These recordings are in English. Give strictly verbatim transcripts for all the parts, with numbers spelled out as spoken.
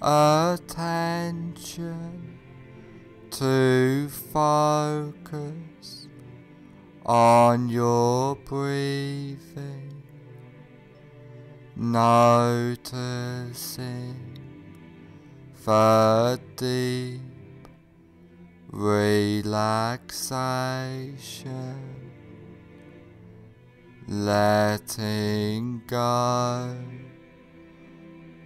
attention to focus on your breathing, noticing the deep relaxation, letting go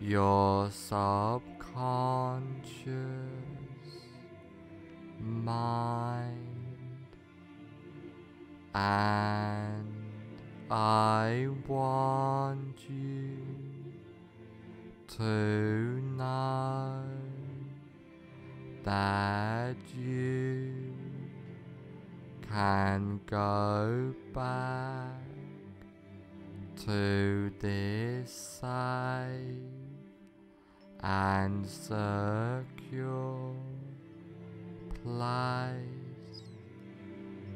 your subconscious mind, and I want you to know that you can go back to this safe and secure place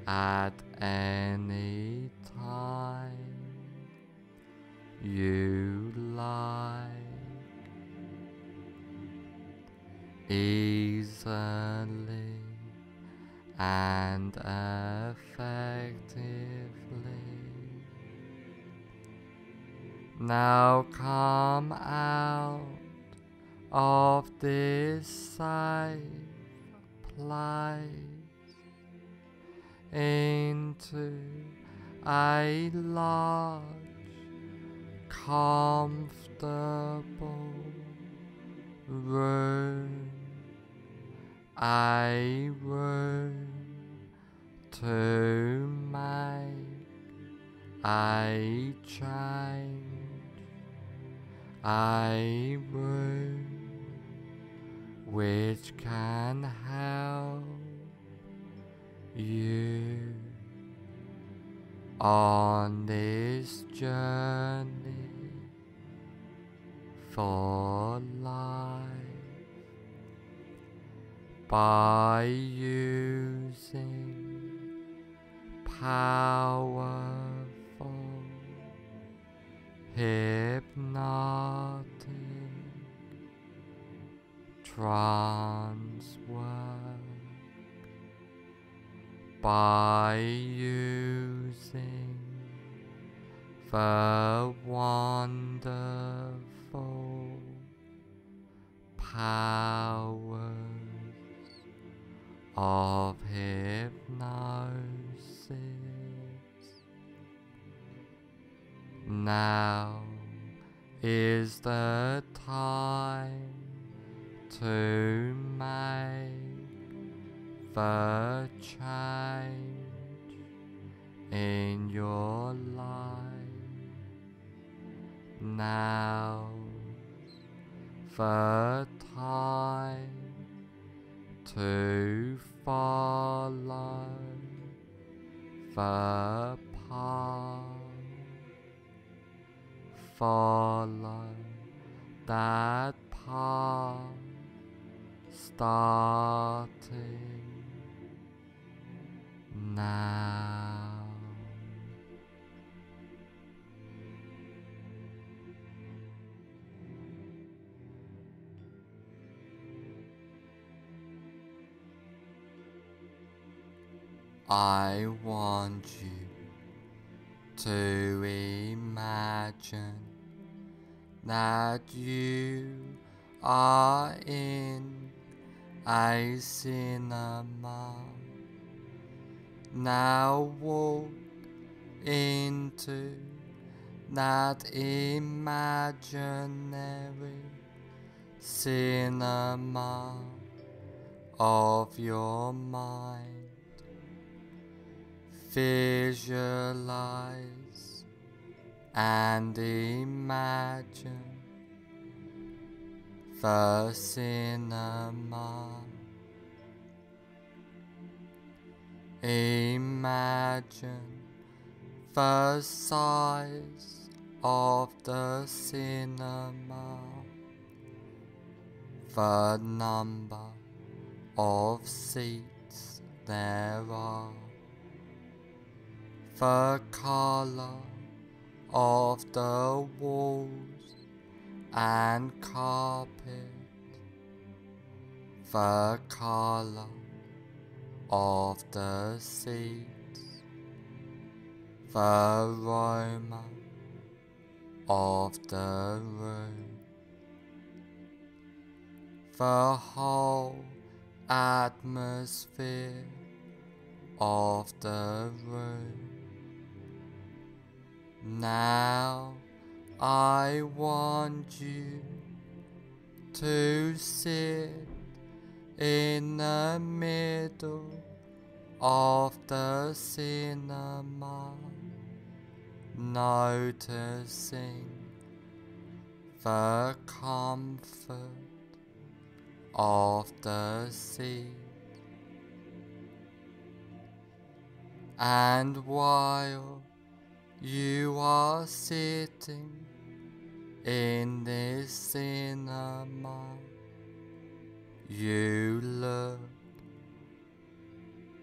at any time you like, easily and effectively. Now come out of this safe place into a large, comfortable room, a room to make a change, a room which can help you on this journey for life by using powerful hypnotic trance work, by using the wonderful powers of hypnosis. Now is the time to make the change in your life. Now the time to follow the path, follow that path, starting now. I want you to imagine that you are in a cinema Now walk into that imaginary cinema of your mind. Visualize and imagine the cinema. Imagine the size of the cinema, the number of seats there are, the color of the walls and carpet, the color of the seats, the aroma of the room. The whole atmosphere of the room. Now I want you to sit in the middle of the cinema, noticing the comfort of the seat, and while you are sitting in this cinema, you look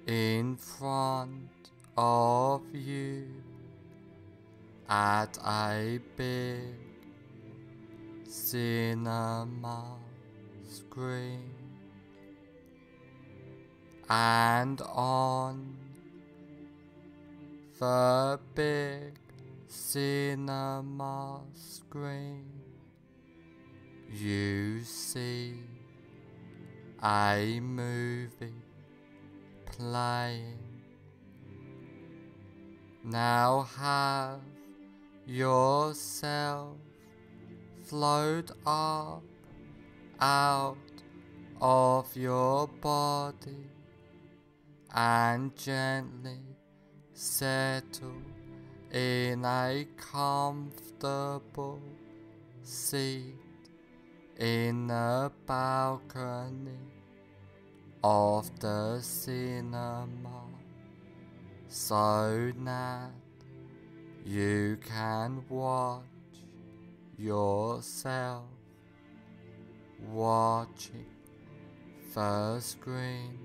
in front of you at a big cinema screen, and on the big cinema screen you see a movie playing. Now have yourself float up out of your body and gently settle in a comfortable seat in the balcony of the cinema, so that you can watch yourself watching the screen.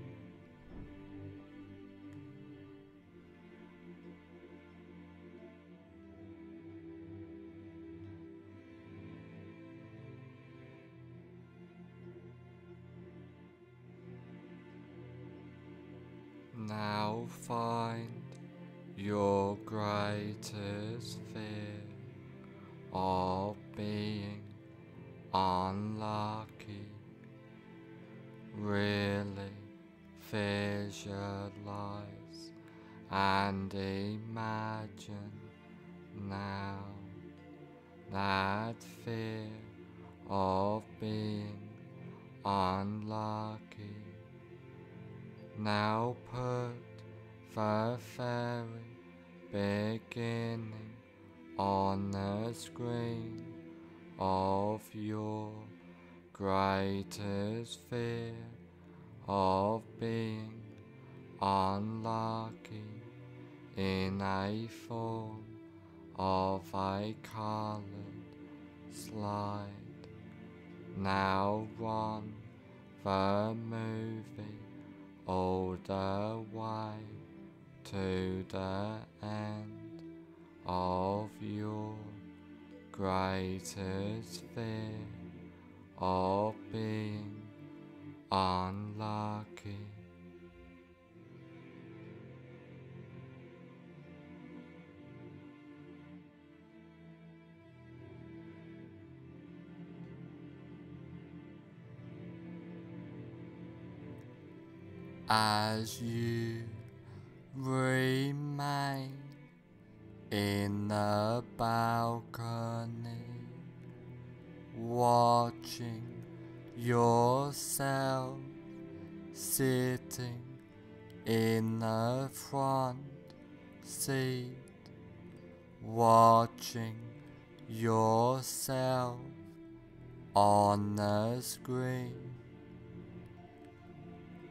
Now find your greatest fear of being unlucky. Really visualize and imagine now that fear of being unlucky. Now put the very beginning on the screen of your greatest fear of being unlucky in a form of a colored slide. Now run the movie all the way to the end of your greatest fear of being unlucky. As you remain in the balcony, watching yourself sitting in the front seat, watching yourself on the screen.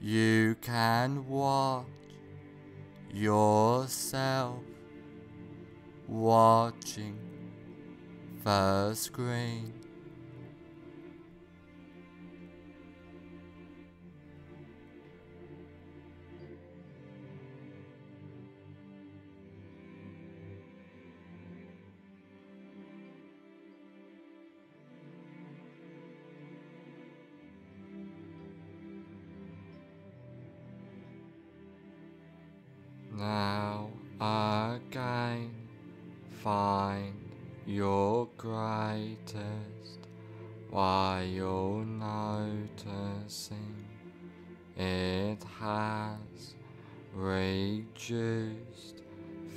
you can watch yourself watching the screen. Now again, find your greatest while noticing it has reduced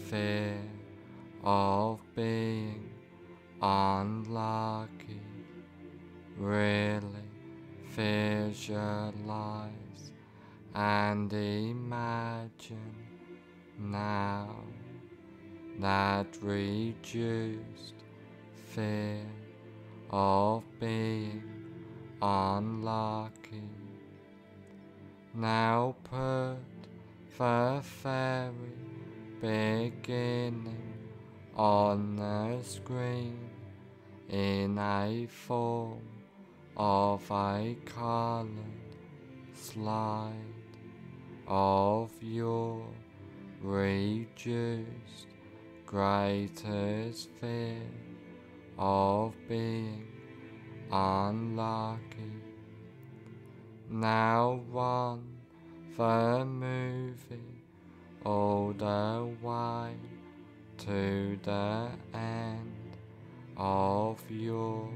fear of being unlucky. Really visualize and imagine now that reduced fear of being unlucky. Now put the very beginning on the screen in a form of a colored slide of your reduced greater sphere of being unlucky, now one for moving all the way to the end of your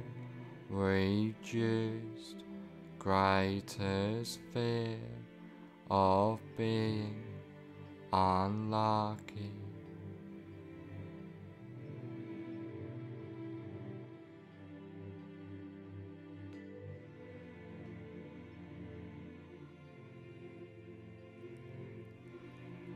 reduced greater sphere of being unlucky.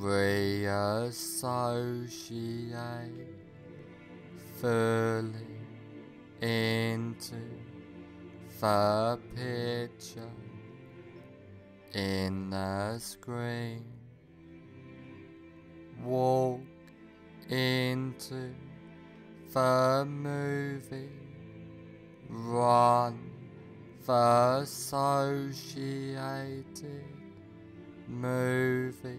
reassociate fully into the picture in the screen. Walk into the movie, run the associated movie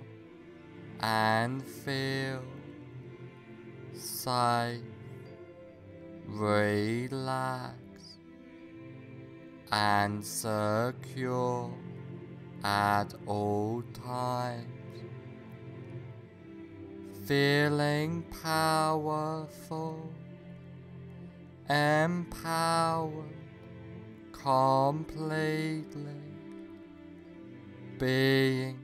and feel safe, relaxed, and secure at all times, feeling powerful, empowered completely, being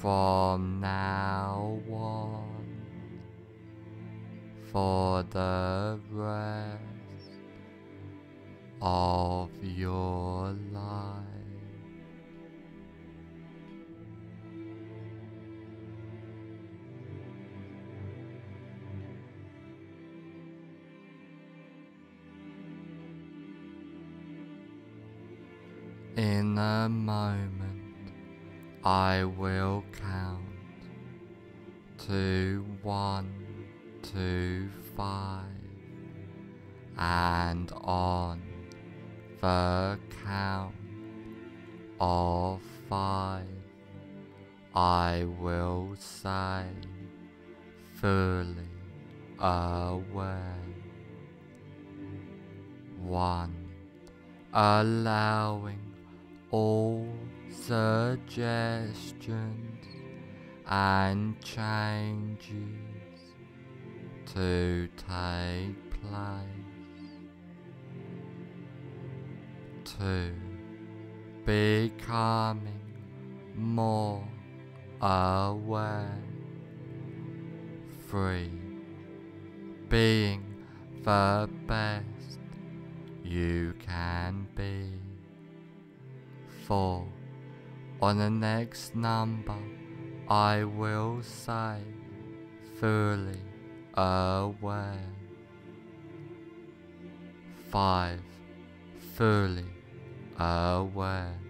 from now on, for the rest of your life. In a moment, I will count to one, two, five, and on the count of five, I will say, fully aware. One, allowing all suggestions and changes to take place. Two, becoming more aware. Three, being the best you can be. Four, on the next number, I will say, fully aware. Five, fully aware.